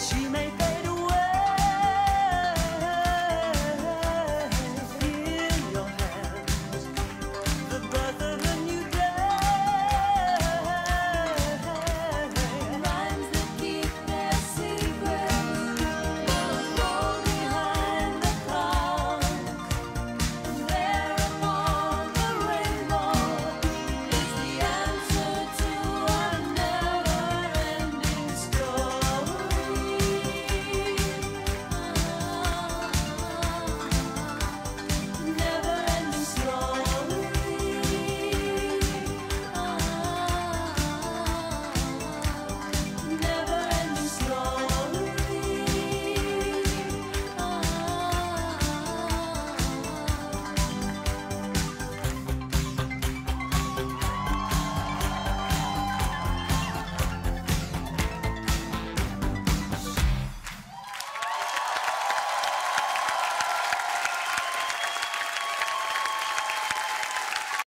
心。